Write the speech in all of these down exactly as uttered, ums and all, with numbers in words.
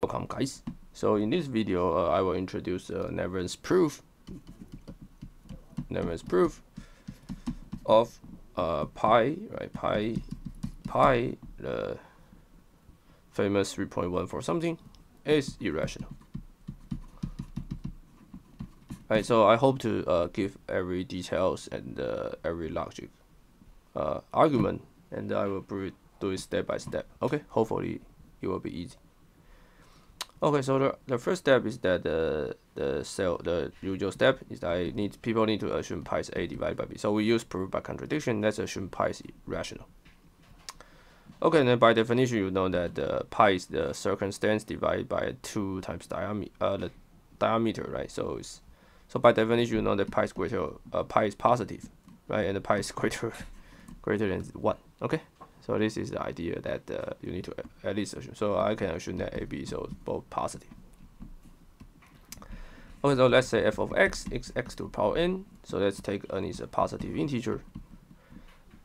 Welcome guys. So in this video uh, I will introduce uh, Niven's proof Niven's proof of uh, pi, right? Pi pi the uh, famous three point one for something is irrational. Right, so I hope to uh, give every details and uh, every logic uh, argument, and I will do it step by step. Okay, hopefully it will be easy. Okay, so the, the first step is that uh, the cell, the usual step is that I need people need to assume pi is a divided by b. So we use proof by contradiction. Let's assume pi is irrational. Okay, then by definition you know that uh, pi is the circumstance divided by two times diameter, uh, the diameter, right? So it's, so by definition you know that pi is greater, uh, pi is positive, right? And the pi is greater greater than one. Okay. So this is the idea that uh, you need to at least assume. So I can assume that A B is both positive. Okay, so let's say f of x is x to the power n. So let's take n is a positive integer.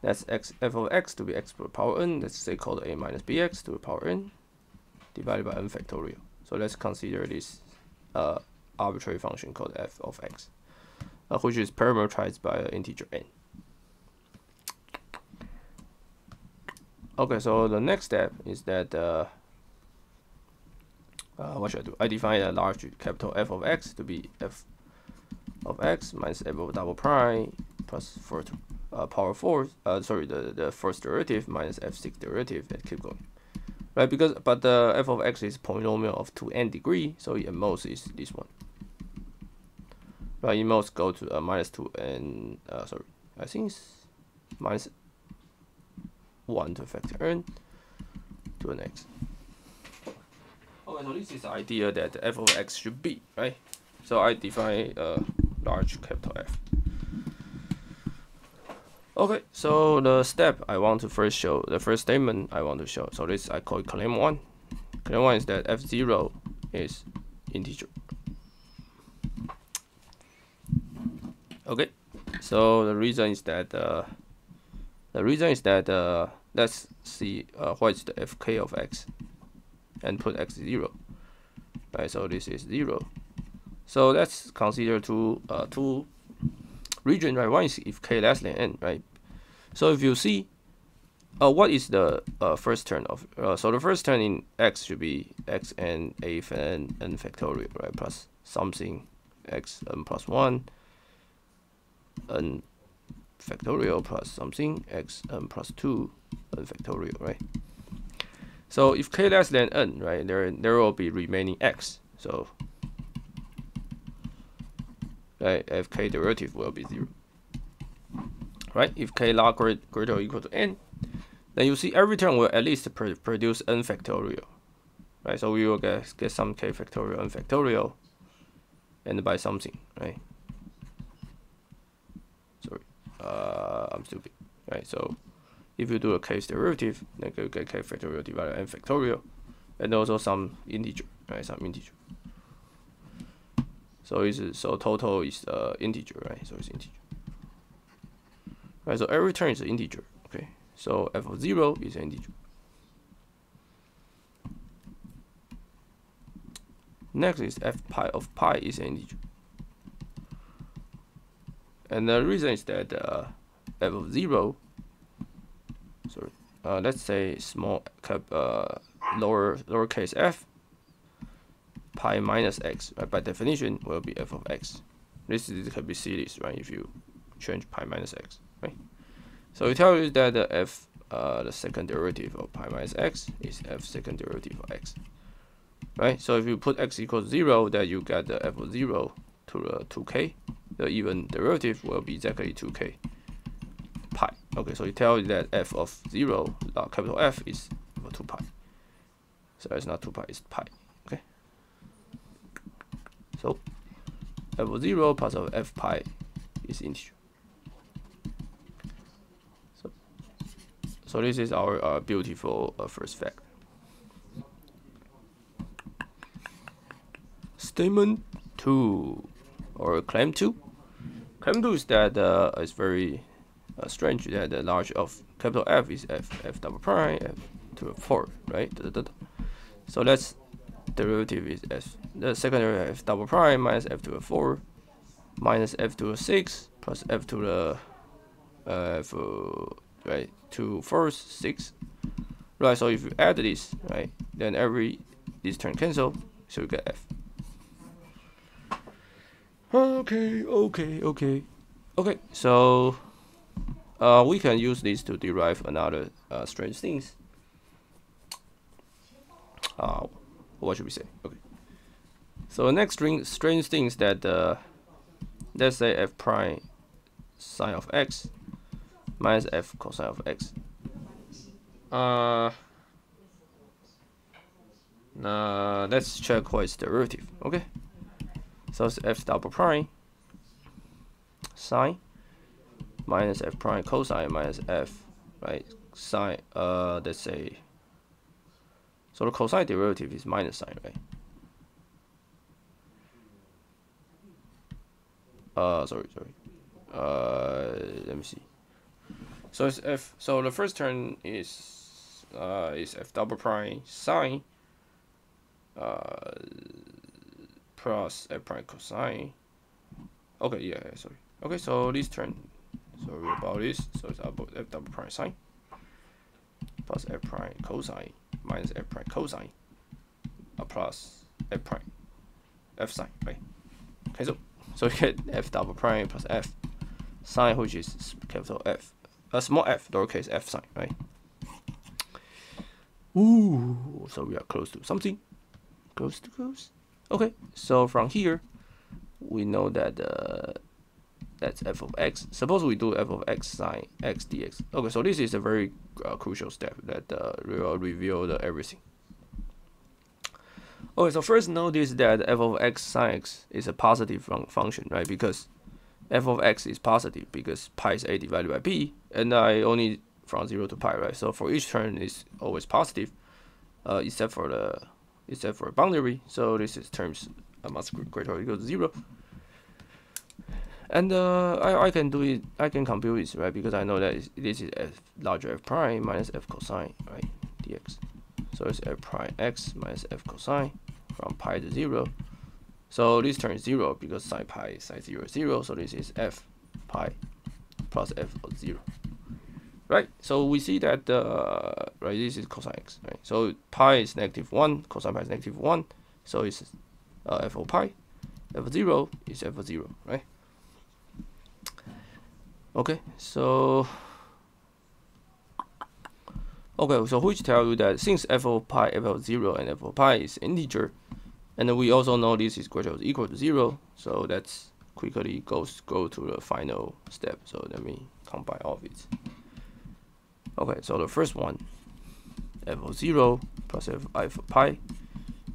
That's x, f of x to be x to the power n. Let's say called a minus bx to the power n divided by n factorial. So let's consider this uh, arbitrary function called f of x, uh, which is parameterized by an integer n. Okay, so the next step is that uh, uh, what should I do? I define a large capital F of x to be f of x minus f of double prime plus first uh, power four. Uh, sorry, the the first derivative minus f sixth derivative. And keep going, right? Because but the uh, f of x is polynomial of two n degree, so at most is this one. Right, at most go to uh, minus two n. Uh, sorry, I think it's minus one to factor n to an x. Okay, so this is the idea that f of x should be, right? So I define a large capital F. Okay, so the step I want to first show, the first statement I want to show, so this I call it claim one. Claim one is that f zero is integer. Okay, so the reason is that uh, the reason is that uh, let's see uh, what is the fk of x, and put x zero. Right, so this is zero. So let's consider two uh, two regions. Right, one is if k less than n. Right. So if you see, uh, what is the uh, first term of? Uh, so the first term in x should be x n a n n factorial. Right, plus something x n plus one n factorial plus something x n plus two n factorial, right? So if k less than n, right, there there will be remaining x. So right, f k derivative will be zero. Right? If k log greater or equal to n, then you see every term will at least pr produce n factorial, right? So we will get get some k factorial, n factorial, and by something, right? Uh, I'm stupid, right? So if you do a k's derivative, then you get k factorial divided by n factorial, and also some integer, right? Some integer. So is so total is uh, integer, right? So it's integer. Right. So every term is an integer. Okay. So f of zero is an integer. Next is f pi of pi is an integer. And the reason is that uh, f of zero, sorry, uh, let's say small cap, uh, lower lowercase f, pi minus x, right, by definition will be f of x. This is, it can be series, right? If you change pi minus x, right? So it tells you that the f, uh, the second derivative of pi minus x is f second derivative of x, right? So if you put x equals zero, then you get the f of zero to the two k. The even derivative will be exactly two k pi. Okay, so it tells you that f of zero, uh, capital F, is two pi. So it's not two pi, it's pi. Okay. So f of zero plus of f pi is integer. So, so this is our uh, beautiful uh, first fact. Statement two. Or claim two. Claim two is that uh, it's very uh, strange that the large of capital F is f f double prime f to the four, right? Da, da, da. So let's derivative is f. The second derivative f double prime minus f to the four minus f to the six plus f to the uh, f, right, two first six, right? So if you add this, right, then every this term cancel, so you get f. Okay, okay, okay, okay. So uh, we can use this to derive another uh, strange things. Uh, what should we say? Okay. So next string strange things that uh, let's say f prime sine of x minus f cosine of x. Uh, uh let's check what is derivative. Okay. So it's f double prime sine minus f prime cosine minus f, right, sine, uh let's say, so the cosine derivative is minus sine, right? Uh sorry, sorry. Uh let me see. So it's f, so the first term is uh is f double prime sine uh plus f prime cosine. Okay, yeah, yeah, sorry. Okay, so this term, sorry about this. So it's about f double prime sine plus f prime cosine minus f prime cosine uh, plus f prime f sine, right? Okay, so so you get f double prime plus f sine, which is capital F, a uh, small f, lowercase f sine, right? Ooh, so we are close to something, close to close. Okay, so from here, we know that uh, that's f of x. Suppose we do f of x sine x dx. Okay, so this is a very uh, crucial step that uh, will reveal the everything. Okay, so first notice that f of x sine x is a positive fun function, right? Because f of x is positive because pi is a divided by p, and I only from zero to pi, right? So for each term is always positive, uh, except for the except for a boundary, so this is terms uh, must greater or equal to zero. And uh, I, I can do it, I can compute this, right? Because I know that it's, this is f larger f prime minus f cosine, right, dx. So it's f prime x minus f cosine from pi to zero. So this term is zero because sine pi sine zero is zero. So this is f pi plus f of zero. Right, so we see that uh, right, this is cosine x, right? So pi is negative one, cosine pi is negative one, so it's uh, f of pi, f of zero is f of zero, right? Okay, so okay, so which tell you that since f of pi, f of zero, and f of pi is integer, and then we also know this is greater or equal to zero, so that's quickly goes go to the final step. So let me combine all of it. Okay, so the first one, f of zero plus f, f of pi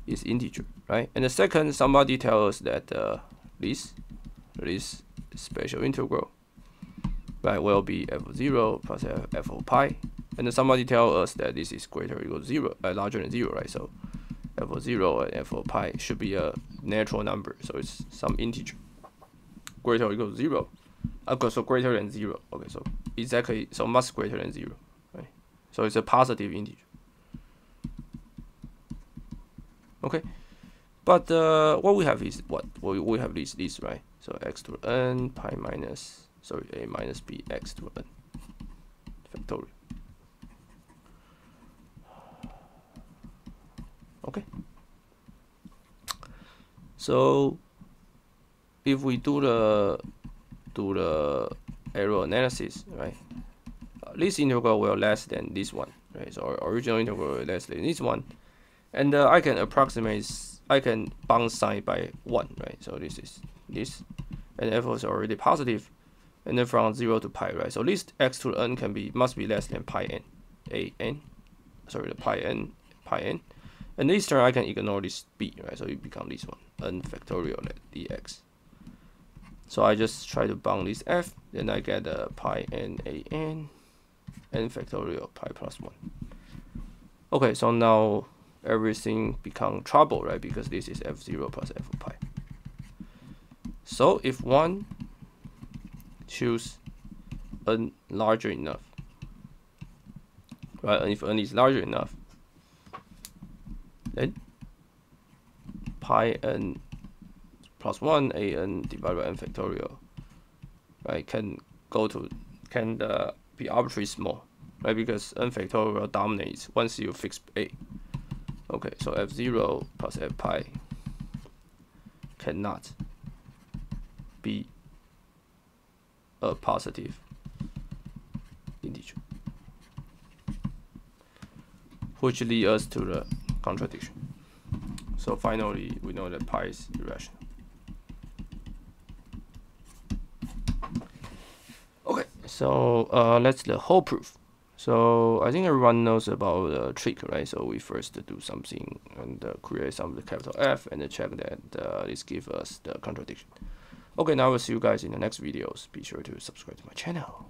is integer, right? And the second, somebody tells us that uh, this this special integral, right, will be f of zero plus f, f of pi, and then somebody tells us that this is greater or equal to zero, uh, larger than zero, right? So f of zero and f of pi should be a natural number, so it's some integer greater or equal to zero. Okay, so greater than zero. Okay, so exactly, so much greater than zero. So it's a positive integer. Okay, but uh, what we have is what we we have this this right. So x to the n pi minus sorry a minus b x to the n factorial. Okay. So if we do the do the error analysis, right? This integral will less than this one, right? So our original integral will less than this one, and uh, I can approximate, I can bound sine by one, right? So this is this, and f is already positive, and then from zero to pi, right? So this x to the n can be must be less than pi n, a n, sorry, the pi n, pi n, and this term I can ignore this b, right? So it becomes this one, n factorial dx. So I just try to bound this f, then I get a uh, pi n a n. N factorial pi plus one. Okay, so now everything becomes trouble, right? Because this is f zero plus f of pi. So if one choose n larger enough, right? And if n is larger enough, then pi n plus one a n divided by n factorial, right, can go to can uh, be arbitrarily small, right? Because n factorial dominates once you fix a. Okay, so f zero plus f pi cannot be a positive integer, which leads us to the contradiction. So finally, we know that pi is irrational. Okay, so uh, that's the whole proof. So I think everyone knows about the trick, right? So we first do something and uh, create some of the capital F and check that uh, this gives us the contradiction. Okay, now we'll see you guys in the next videos. Be sure to subscribe to my channel.